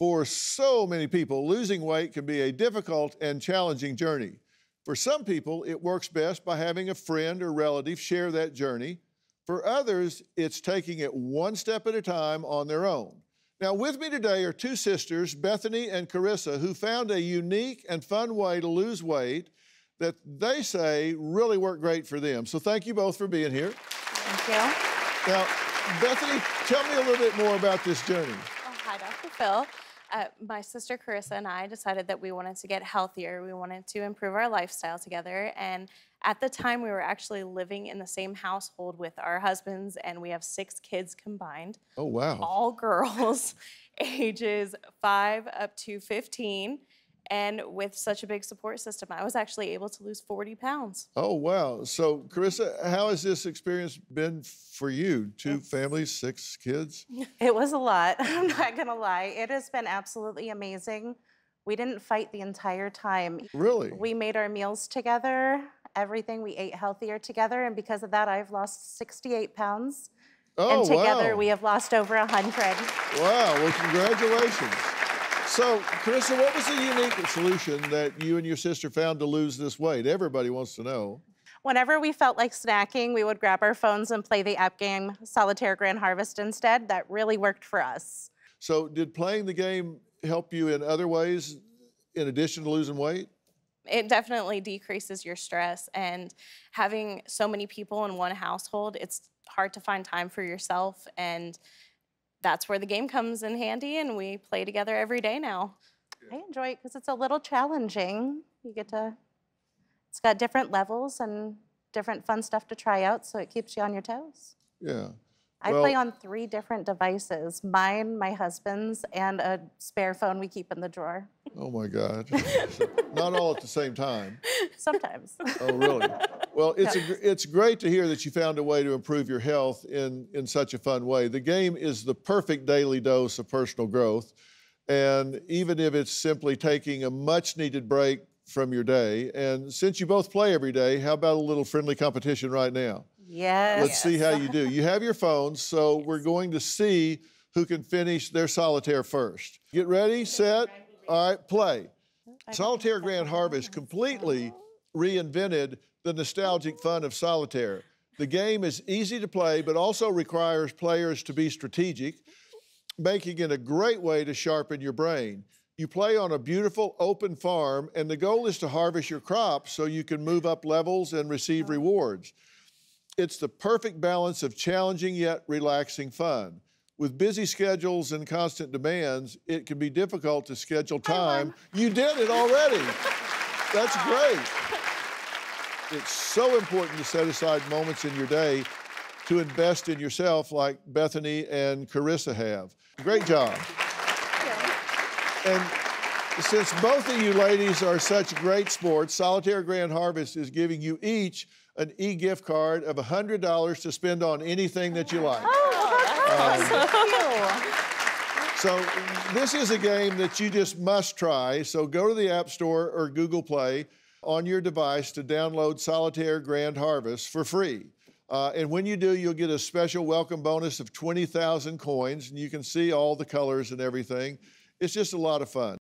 For so many people, losing weight can be a difficult and challenging journey. For some people, it works best by having a friend or relative share that journey. For others, it's taking it one step at a time on their own. Now, with me today are two sisters, Bethany and Karissa, who found a unique and fun way to lose weight that they say really worked great for them. So thank you both for being here. Thank you. Now, Bethany, tell me a little bit more about this journey. Oh, hi, Dr. Phil. My sister Karissa and I decided that we wanted to get healthier. We wanted to improve our lifestyle together. And at the time, we were actually living in the same household with our husbands, and we have 6 kids combined. Oh, wow. All girls, ages 5 up to 15. And with such a big support system, I was actually able to lose 40 pounds. Oh, wow. So, Karissa, how has this experience been for you? 2 families, 6 kids? It was a lot, I'm not gonna lie. It has been absolutely amazing. We didn't fight the entire time. Really? We made our meals together, everything. We ate healthier together, and because of that, I've lost 68 pounds. Oh, and together, wow, we have lost over 100. Wow, well, congratulations. So, Karissa, what was the unique solution that you and your sister found to lose this weight? Everybody wants to know. Whenever we felt like snacking, we would grab our phones and play the app game Solitaire Grand Harvest instead. That really worked for us. So, did playing the game help you in other ways in addition to losing weight? It definitely decreases your stress, and having so many people in one household, it's hard to find time for yourself, and that's where the game comes in handy, and we play together every day now. I enjoy it because it's a little challenging. You get to, it's got different levels and different fun stuff to try out, so it keeps you on your toes. Yeah. I play on 3 different devices, mine, my husband's, and a spare phone we keep in the drawer. Oh my God. Not all at the same time. Sometimes. Oh, really? Well, it's great to hear that you found a way to improve your health in such a fun way. The game is the perfect daily dose of personal growth. And even if it's simply taking a much needed break from your day, and since you both play every day, how about a little friendly competition right now? Yes. Let's see how you do. You have your phones, so we're going to see who can finish their solitaire first. Get ready, set, all right, play. Solitaire Grand Harvest completely reinvented the nostalgic fun of solitaire. The game is easy to play, but also requires players to be strategic, making it a great way to sharpen your brain. You play on a beautiful open farm, and the goal is to harvest your crops so you can move up levels and receive rewards. It's the perfect balance of challenging yet relaxing fun. With busy schedules and constant demands, it can be difficult to schedule time. You did it already. That's great. It's so important to set aside moments in your day to invest in yourself like Bethany and Karissa have. Great job. And since both of you ladies are such great sports, Solitaire Grand Harvest is giving you each an e-gift card of $100 to spend on anything that you like. So this is a game that you just must try. So go to the App Store or Google Play on your device to download Solitaire Grand Harvest for free. And when you do, you'll get a special welcome bonus of 20,000 coins, and you can see all the colors and everything. It's just a lot of fun.